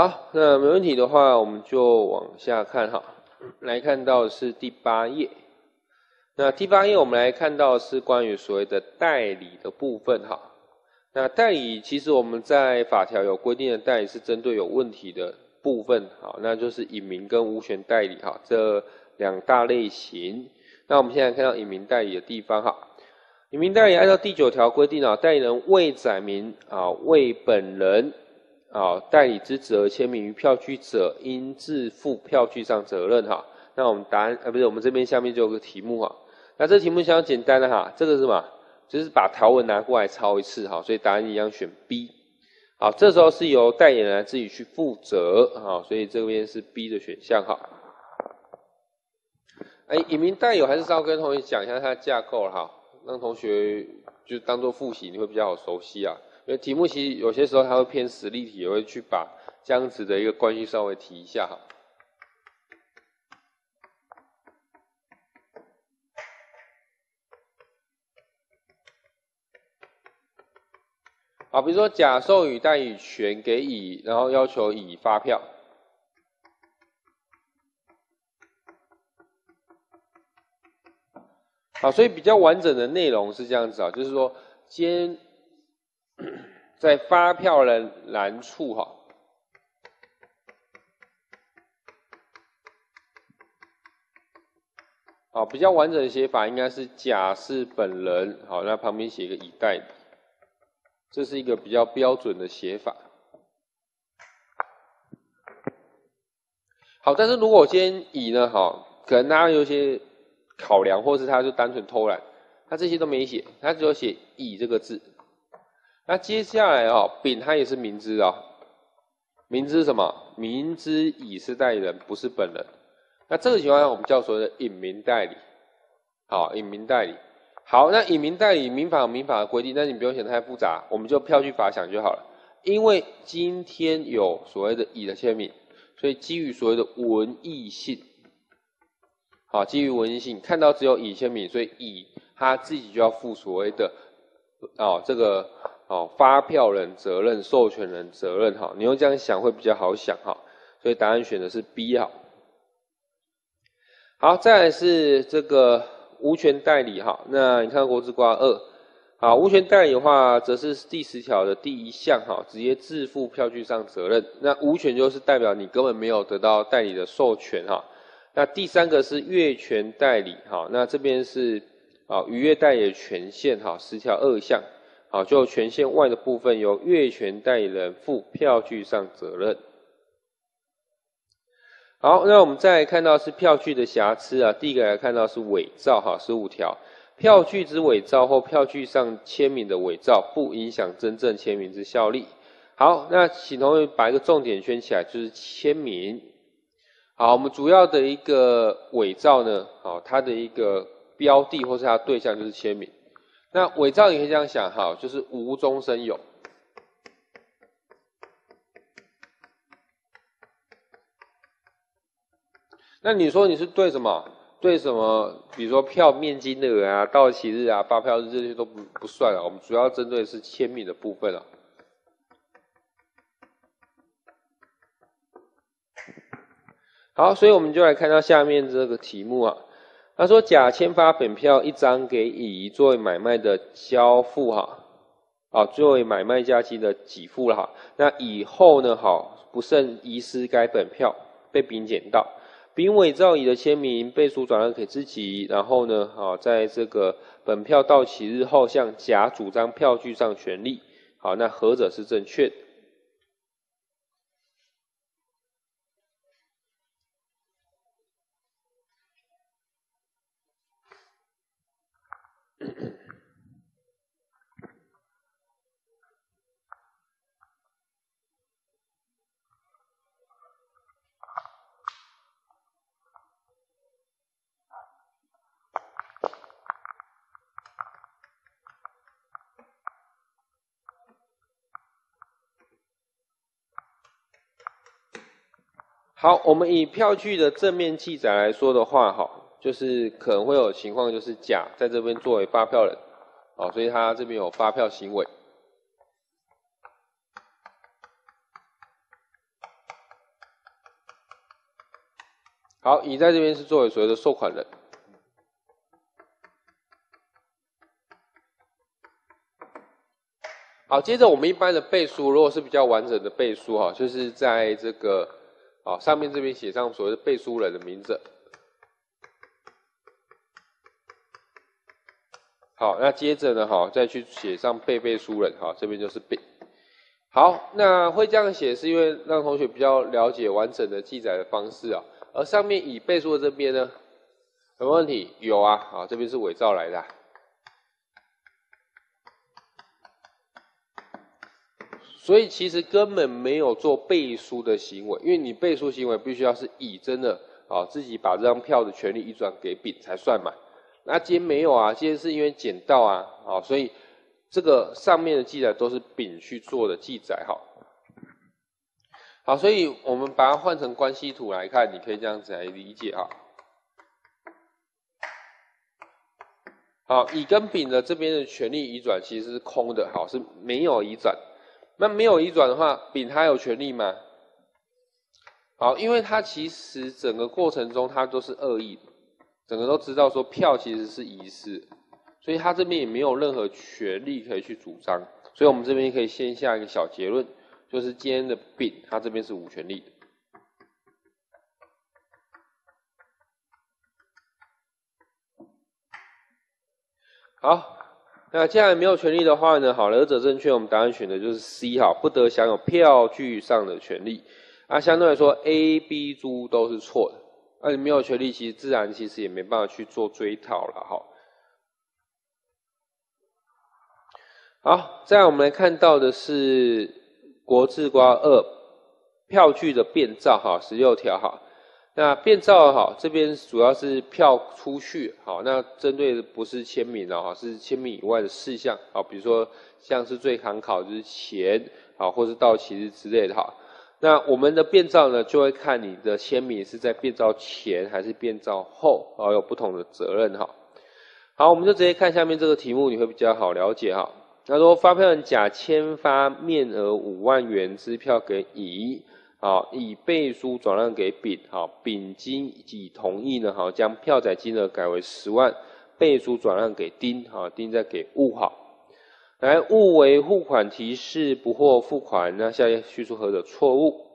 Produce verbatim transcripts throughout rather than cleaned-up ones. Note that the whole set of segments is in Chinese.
好，那没问题的话，我们就往下看哈，来看到的是第八页。那第八页我们来看到的是关于所谓的代理的部分哈。那代理其实我们在法条有规定的代理是针对有问题的部分，好，那就是隐名跟无权代理哈这两大类型。那我们现在看到隐名代理的地方哈。 隐名代理按照第九条规定啊，代理人未载明啊为本人啊代理之职而签名于票据者，应自负票据上责任哈。那我们答案啊不是我们这边下面就有个题目哈。那这题目相当简单的哈，这个是什么？就是把条文拿过来抄一次哈，所以答案一样选 B。好，这时候是由代理人自己去负责哈，所以这边是 B 的选项哈。哎，隐名代理还是稍微跟同学讲一下它的架构了哈。 让同学就当做复习，你会比较好熟悉啊。因为题目其实有些时候它会偏实例题，也会去把这样子的一个关系稍微提一下哈。好，比如说甲授予代理权给乙，然后要求乙发票。 好，所以比较完整的内容是这样子啊，就是说，先在发票人栏处哈，好，比较完整的写法应该是甲是本人，好，那旁边写一个乙代理，这是一个比较标准的写法。好，但是如果我今天乙呢，哈，可能大家有些。 考量，或是他就单纯偷懒，他这些都没写，他只有写乙这个字。那接下来哦，丙他也是明知啊、哦，明知什么？明知乙是代理人，不是本人。那这个情况下，我们叫所谓的隐名代理。好，隐名代理。好，那隐名代理，民法有民法的规定，但你不用想太复杂，我们就票据法想就好了。因为今天有所谓的乙的签名，所以基于所谓的文义性。 好，基于文义性，看到只有乙签名，所以乙他自己就要负所谓的哦这个哦发票人责任、授权人责任哈，你用这样想会比较好想哈，所以答案选的是 B 哈。好，再来是这个无权代理哈，那你看国字挂二，好，无权代理的话，则是第十条的第一项哈，直接自负票据上责任。那无权就是代表你根本没有得到代理的授权哈。 那第三个是越权代理，好，那这边是啊逾越代理的权限，哈，十条二项，好，就权限外的部分由越权代理人负票据上责任。好，那我们再看到是票据的瑕疵啊，第一个来看到是伪造，哈，十五条，票据之伪造或票据上签名的伪造，不影响真正签名之效力。好，那请同学把一个重点圈起来，就是签名。 好，我们主要的一个伪造呢，好，它的一个标的或是它的对象就是签名。那伪造你可以这样想哈，就是无中生有。那你说你是对什么？对什么？比如说票面金额啊、到期日啊、发票日这些都不不算了，我们主要针对的是签名的部分了。 好，所以我们就来看到下面这个题目啊。他说甲签发本票一张给乙作为买卖的交付哈，啊，作为买卖假期的给付了哈。那以后呢，好不慎遗失该本票，被丙捡到，丙伪造乙的签名，背书转让给自己，然后呢，好在这个本票到期日后向甲主张票据上权利，好，那何者是正确的？ 好，我们以票据的正面记载来说的话，哈，就是可能会有情况，就是甲在这边作为发票人，哦，所以他这边有发票行为。好，乙在这边是作为所谓的受款人。好，接着我们一般的背书，如果是比较完整的背书哈，就是在这个啊上面这边写上所谓的背书人的名字。好，那接着呢，哈，再去写上被背书人，哈，这边就是被。好，那会这样写是因为让同学比较了解完整的记载的方式啊。而上面乙背书的这边呢，有没有问题？有啊，啊，这边是伪造来的、啊。所以其实根本没有做背书的行为，因为你背书行为必须要是乙真的啊自己把这张票的权利移转给丙才算嘛。那今天没有啊，今天是因为捡到啊，啊，所以这个上面的记载都是丙去做的记载哈。好，所以我们把它换成关系图来看，你可以这样子来理解哈。好，乙跟丙的这边的权利移转其实是空的，好，是没有移转。那没有移转的话，丙他有权利吗？好，因为他其实整个过程中他都是恶意的，整个都知道说票其实是遗失，所以他这边也没有任何权利可以去主张。所以我们这边可以先下一个小结论，就是今天的丙他这边是无权利的。好。那既然没有权利的话呢，好，二者正确，我们答案选的就是 C 哈，不得享有票据上的权利。啊，相对来说 A、B、猪都是错的。那、啊、你没有权利，其实自然其实也没办法去做追讨了哈。好，再来我们来看到的是国字括二票据的变造哈，十六条哈。那变造哈，这边主要是票出去好，那针对的不是签名了哈，是签名以外的事项啊，比如说像是最常考就是钱啊，或是到期日之类的哈。那我们的变造呢，就会看你的签名是在变造前还是变造后啊，有不同的责任哈。好，我们就直接看下面这个题目，你会比较好了解哈。他说，发票人甲签发面额五万元支票给乙。好，以背书转让给丙，好，丙经乙同意呢，好，将票载金额改为十万，背书转让给丁，好，丁再给戊，好，来戊为付款提示不获付款，那下列叙述何者错误？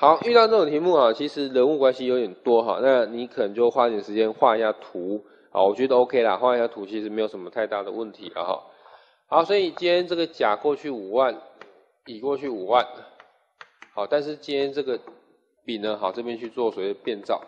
好，遇到这种题目啊，其实人物关系有点多哈，那你可能就花点时间画一下图啊，我觉得 OK 啦，画一下图其实没有什么太大的问题了哈。好，所以今天这个甲过去五万，乙过去五万，好，但是今天这个丙呢，好，这边去做所谓的变造，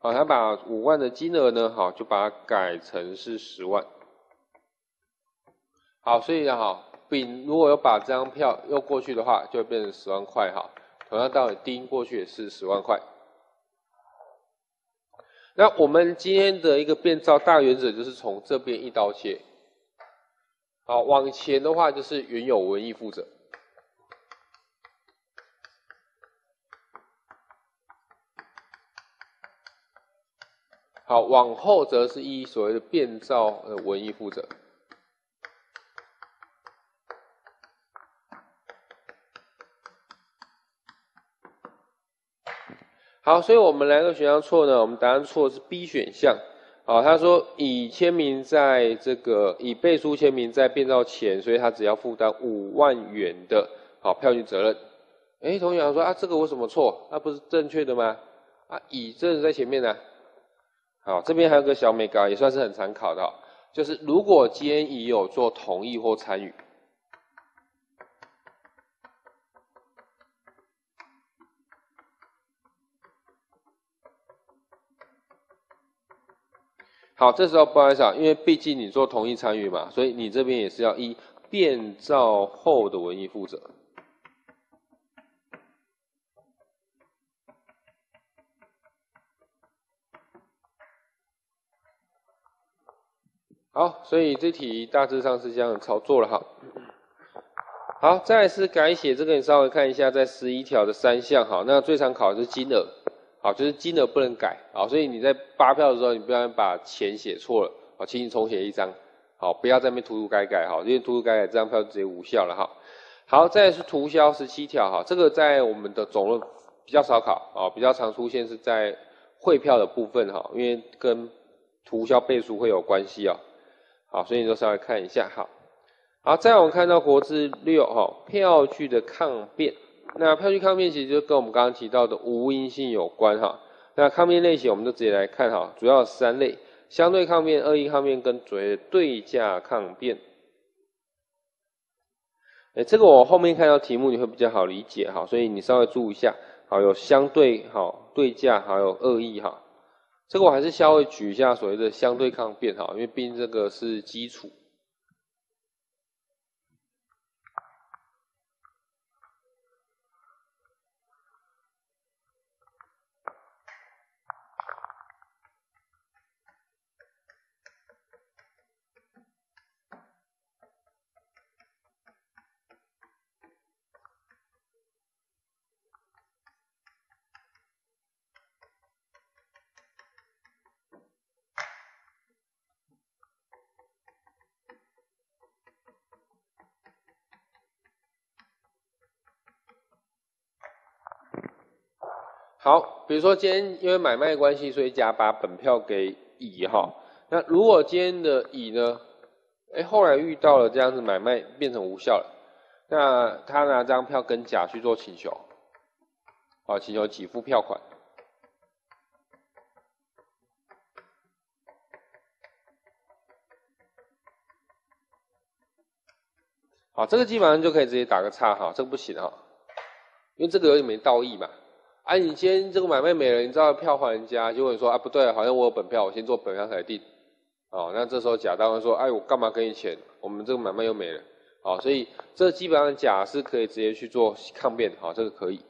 好，他把五万的金额呢，好，就把它改成是十万，好，所以呢，好。丙如果有把这张票又过去的话，就会变成十万块哈。同样道理，丁过去也是十万块。那我们今天的一个变造大原则就是从这边一刀切。好，往前的话就是原有文义负责。好，往后则是依所谓的变造的文义负责。好，所以我们来个选项错呢，我们答案错是 B 选项。好，他说乙签名在这个乙背书签名在变造前，所以他只要负担五万元的好票据责任。哎，同学想说啊，这个我什么错？那、啊、不是正确的吗？啊，乙真的在前面呢、啊。好，这边还有个小美高也算是很常考的，就是如果今天乙有做同意或参与。好，这时候不好意思啊，因为毕竟你做同意参与嘛，所以你这边也是要依变造后的文义负责。好，所以这题大致上是这样操作了哈。好，再来是改写，这个你稍微看一下，在十一条的三项哈。那最常考的是金额，好，就是金额不能改啊，所以你在发票的时候，你不要把钱写错了啊，请你重写一张，好，不要在那边涂涂改改哈，因为涂涂改改这张票就直接无效了哈。好，再来是涂销十七条哈，这个在我们的总论比较少考啊，比较常出现是在汇票的部分哈，因为跟涂销倍数会有关系啊。好，所以你就稍微看一下哈。好，再来我们看到国字六哈，票据的抗辩。那票据抗辩其实就跟我们刚刚提到的无因性有关哈。那抗辩类型我们就直接来看哈，主要有三类：相对抗辩、恶意抗辩跟所谓的对价抗辩。哎、欸，这个我后面看到题目你会比较好理解哈，所以你稍微注意一下。好，有相对好、对价，还有恶意哈。这个我还是稍微举一下所谓的相对抗辩哈，因为毕竟这个是基础。好，比如说今天因为买卖关系，所以甲把本票给乙哈。那如果今天的乙呢，哎、欸，后来遇到了这样子买卖变成无效了，那他拿这张票跟甲去做请求，好，请求给付票款。好，这个基本上就可以直接打个叉哈，这个不行哈，因为这个有点没道义嘛。哎、啊，你今天这个买卖没了，你知道票还人家，结果你说啊不对，好像我有本票，我先做本票才定，哦，那这时候甲当然说，哎，我干嘛给你钱？我们这个买卖又没了，哦，所以这基本上甲是可以直接去做抗辩，好、哦，这个可以。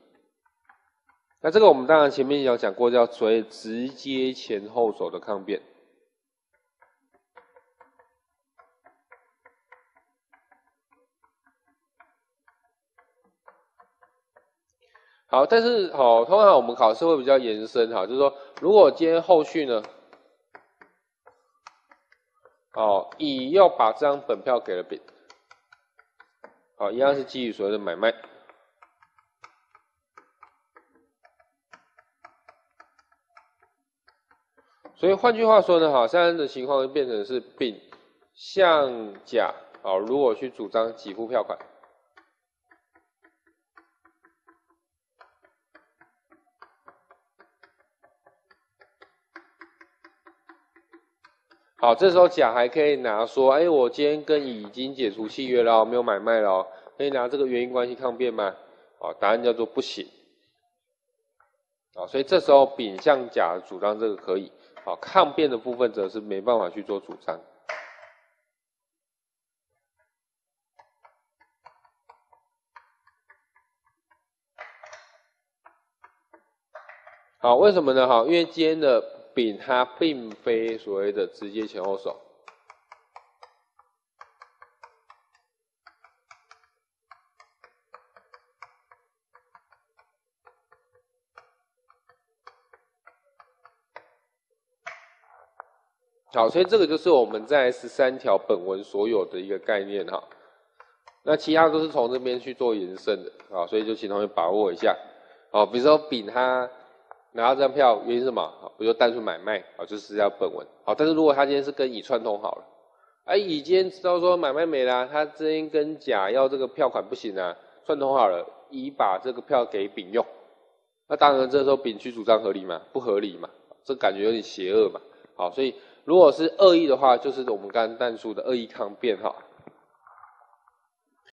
那这个我们当然前面有讲过，叫所谓直接前后手的抗辩。好，但是好，通常我们考试会比较延伸哈，就是说，如果今天后续呢，哦，乙又把这张本票给了丙，好，一样是基于所谓的买卖。所以换句话说呢，哈，现在的情况就变成是丙向甲哦，如果去主张给付票款。好，这时候甲还可以拿说，哎、欸，我今天跟乙已经解除契约了，没有买卖了，可以拿这个原因关系抗辩吗？好，答案叫做不行。好，所以这时候丙向甲主张这个可以，好，抗辩的部分则是没办法去做主张。好，为什么呢？哈，因为今天的丙他并非所谓的直接前后手，好，所以这个就是我们在十三条本文所有的一个概念哈。那其他都是从这边去做延伸的啊，所以就请同学把握一下。好，比如说丙他拿到这张票原因是什么？不就单纯买卖啊，就是要本文好。但是如果他今天是跟乙串通好了，哎，乙今天知道说买卖没啦、啊，他今天跟甲要这个票款不行啊，串通好了，乙把这个票给丙用，那当然这时候丙去主张合理嘛，不合理嘛，这感觉有点邪恶嘛。好，所以如果是恶意的话，就是我们刚刚但述的恶意抗辩哈。